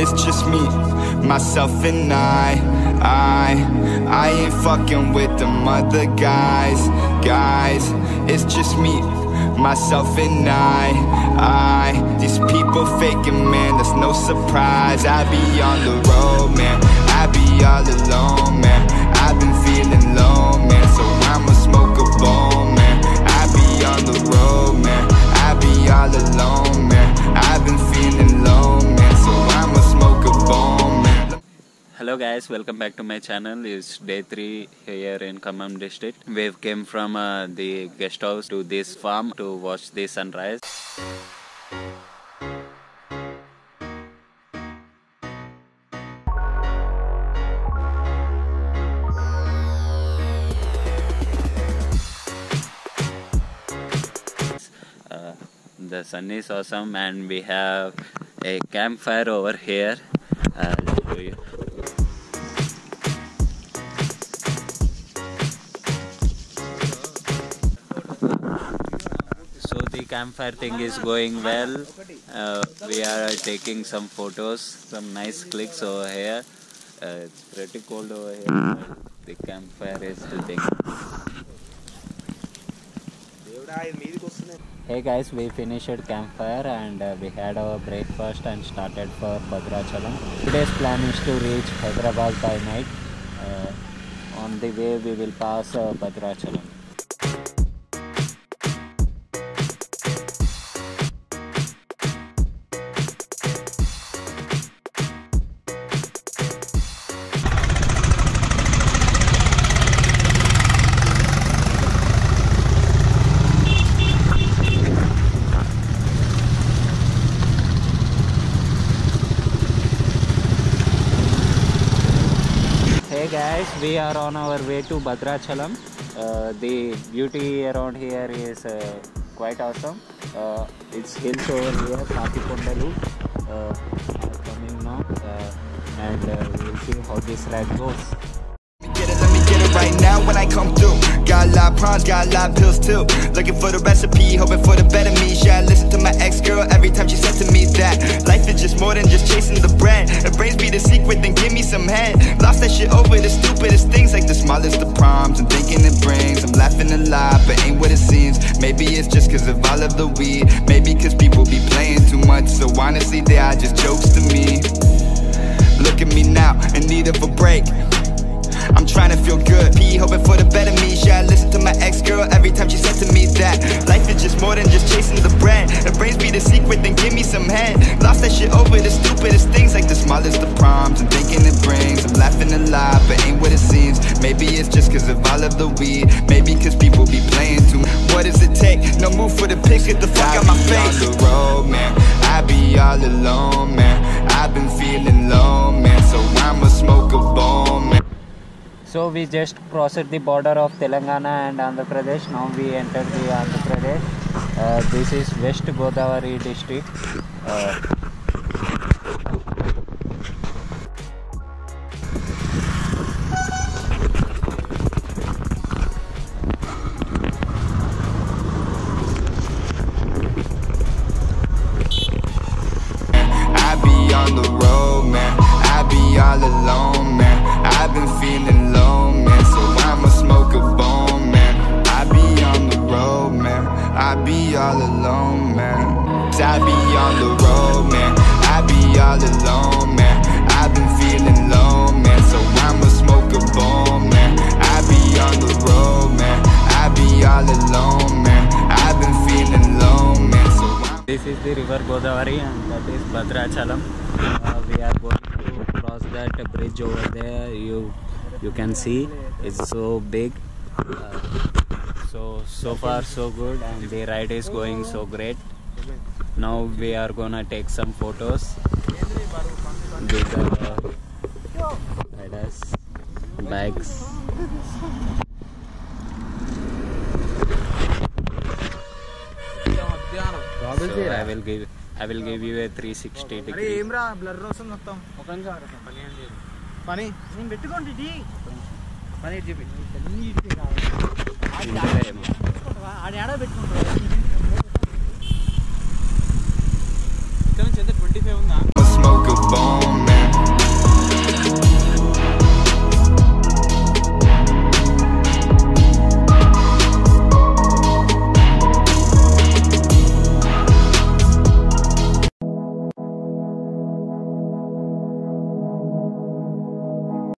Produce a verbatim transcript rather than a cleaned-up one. It's just me, myself and I, I I ain't fucking with them other guys, guys. It's just me, myself and I, I These people faking, man, that's no surprise. I be on the road, man, I be all alone, man. I've been feeling low, man, so I'ma smoke a bowl, man. I be on the road, man, I be all alone, man. I've been feeling low, man, so I'ma smoke a bowl, man. Hello guys, welcome back to my channel. It's day three here in Kamam district. We've came from uh, the guest house to this farm to watch the sunrise. The sun is awesome and we have a campfire over here. I'll show you. So the campfire thing is going well. Uh, we are taking some photos, some nice clicks over here. Uh, it's pretty cold over here, but the campfire is still taking. Hey guys, we finished campfire and uh, we had our breakfast and started for Bhadrachalam. Today's plan is to reach Hyderabad by night. Uh, on the way we will pass uh, Bhadrachalam. Guys, we are on our way to Bhadrachalam. Uh, the beauty around here is uh, quite awesome. Uh, it's hills over here, Pati Pondalu. Uh, are coming now, uh, and uh, we'll see how this ride goes. Right now when I come through, got live prawns, got live pills too. Looking for the recipe, hoping for the better me. Yeah, I listen to my ex-girl every time she says to me that life is just more than just chasing the bread. It brings me the secret, then give me some head. Lost that shit over the stupidest things, like the smallest of proms I'm thinking it brings. I'm laughing a lot, but ain't what it seems. Maybe it's just cause of all of the weed. Maybe cause people be playing too much, so honestly they are just jokes to me. Look at me now, in need of a break. I'm trying to feel good, be hoping for the better me. Yeah, I listen to my ex-girl every time she says to me that life is just more than just chasing the bread. It brings me the secret, then give me some head. Lost that shit over the stupidest things, like the smallest of proms I'm thinking it brings. I'm laughing a lot, but ain't what it seems. Maybe it's just cause of all of the weed. Maybe cause people be playing too much. What does it take? No move for the pick, get the fuck out my face. I be on the road, man, I be all alone, man. I've been feeling low, man, so I'ma smoke a bowl, man. So we just crossed the border of Telangana and Andhra Pradesh. Now we entered the Andhra Pradesh. Uh, this is West Godavari district. Uh, I be on the road, man. I be all alone, man. I've been feeling low, man, so I'ma smoke a bowl, man. I be on the road, man, I be all alone, man. I be on the road, man, I be all alone, man. I've been feeling low, man, so I'ma smoke a bowl, man. I be on the road, man, I be all alone, man. I've been feeling low, man, so I'm... This is the river Godavari and that is Bhadrachalam. Uh, we are going that bridge over there. You you can see it's so big. Uh, so so far so good, and the ride is going so great. Now we are gonna take some photos with our riders, bikes. So I will give I will give you a three sixty degree.